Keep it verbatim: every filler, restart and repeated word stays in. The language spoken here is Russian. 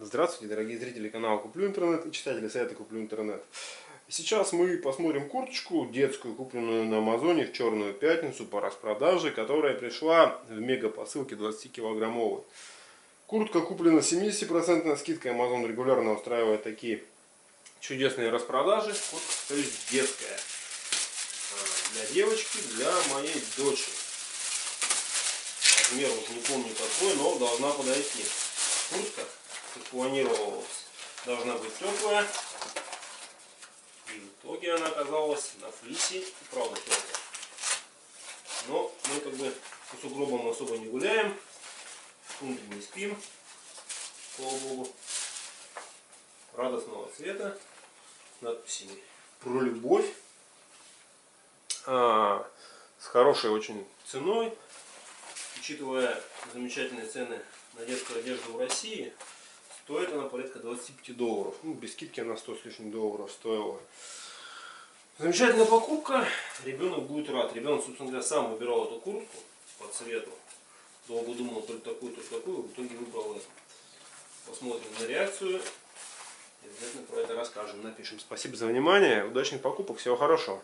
Здравствуйте, дорогие зрители канала Куплю Интернет и читатели сайта Куплю Интернет. Сейчас мы посмотрим курточку детскую, купленную на Амазоне в Черную Пятницу по распродаже, которая пришла в мега посылке двадцатикилограммовой. Куртка куплена с семидесятипроцентной скидкой. Amazon регулярно устраивает такие чудесные распродажи. Куртка, то есть детская, для девочки, для моей дочери. Размер уж не помню какой, но должна подойти. Куртка, как планировалось, должна быть теплая. И в итоге она оказалась на флисе, и правда теплая. Но мы как бы по сугробам особо не гуляем, в тунде не спим, слава богу. Радостного цвета, с надписями про любовь, а, с хорошей очень ценой, учитывая замечательные цены на детскую одежду в России. Стоит она порядка двадцати пяти долларов. Ну, без скидки она сто с лишним долларов стоила. Замечательная покупка. Ребенок будет рад. Ребенок, собственно говоря, сам выбирал эту куртку по цвету. Долго думал, то ли такую, то ли такую. В итоге выбрал эту. Посмотрим на реакцию. И обязательно про это расскажем. Напишем. Спасибо за внимание. Удачных покупок. Всего хорошего.